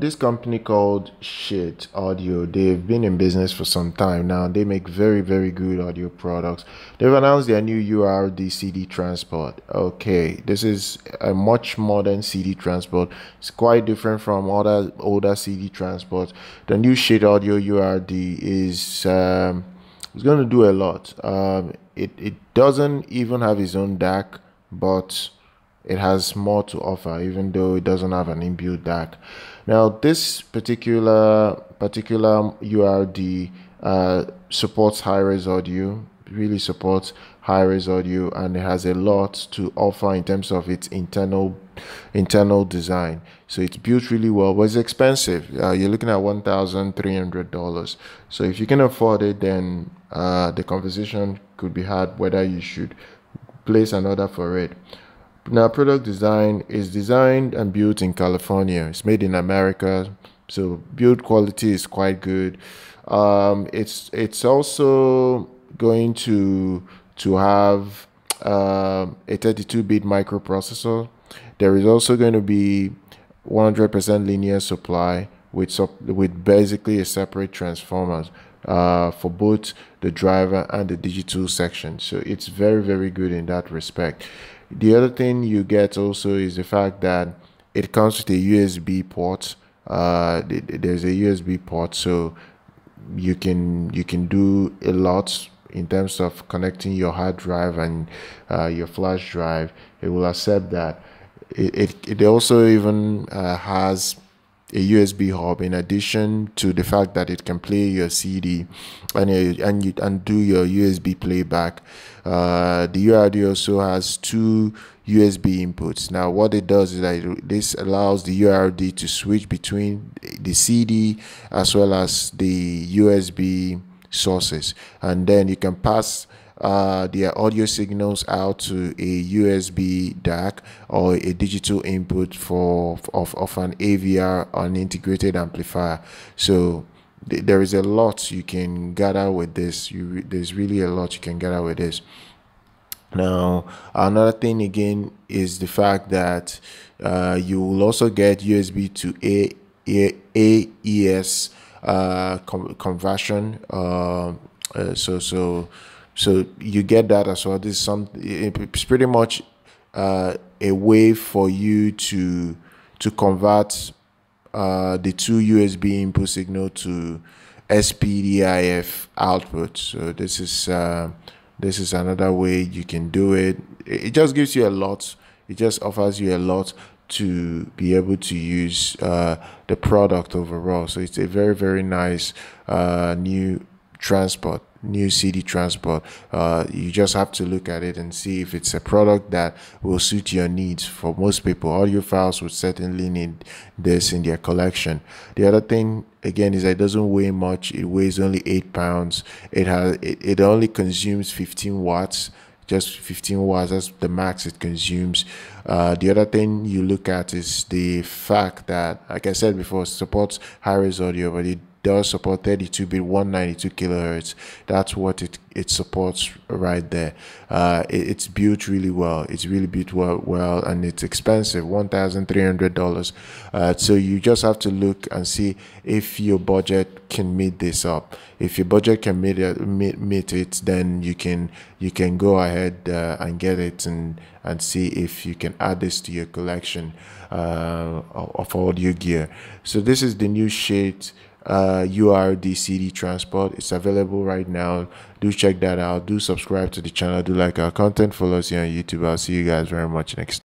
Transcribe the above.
this company called Schiit Audio, they've been in business for some time now. They make very, very good audio products. They've announced their new URD CD transport. Okay, this is a much modern CD transport. It's quite different from other older CD transports. The new Schiit Audio URD is it's going to do a lot. It doesn't even have its own DAC, but it has more to offer, even though it doesn't have an inbuilt DAC. Now, this particular URD supports high-res audio, really supports high-res audio, and it has a lot to offer in terms of its internal design. So it's built really well, but it's expensive. You're looking at $1,300. So if you can afford it, then the conversation could be had whether you should place an order for it. Now, product design is designed and built in California. It's made in America, so build quality is quite good. It's also going to have a 32-bit microprocessor. There is also going to be 100% linear supply with basically a separate transformer for both the driver and the digital section. So it's very, very good in that respect. The other thing you get also is the fact that it comes with a USB port. There's a USB port, so you can do a lot in terms of connecting your hard drive and your flash drive. It will accept that. It also even has a USB hub, in addition to the fact that it can play your CD and do your USB playback. The URD also has two USB inputs. Now, what it does is that this allows the URD to switch between the CD as well as the USB sources, and then you can pass their audio signals out to a USB DAC or a digital input of an AVR, an integrated amplifier. So there is a lot you can gather with this. There's really a lot you can gather with this. Now, another thing again is the fact that you will also get USB to AES conversion. So you get that as well. This is it's pretty much a way for you to convert the two USB input signal to SPDIF output. So this is another way you can do it. It just gives you a lot. It just offers you a lot to be able to use the product overall. So it's a very, very nice new transport. New CD transport. You just have to look at it and see if it's a product that will suit your needs. For most people, audiophiles would certainly need this in their collection. The other thing again is that it doesn't weigh much. It weighs only 8 pounds. It only consumes 15 watts. Just 15 watts, that's the max it consumes. The other thing you look at is the fact that, like I said before, it supports high-res audio, but it does support 32-bit 192 kilohertz. That's what it supports right there. It's built really well. It's really built well, and it's expensive, $1,300. So you just have to look and see if your budget can meet this up. If your budget can meet it, then you can go ahead and get it and see if you can add this to your collection of audio gear. So this is the new Schiit URD CD transport. It's available right now. Do check that out. Do subscribe to the channel. Do like our content. Follow us here on YouTube. I'll see you guys very much next time.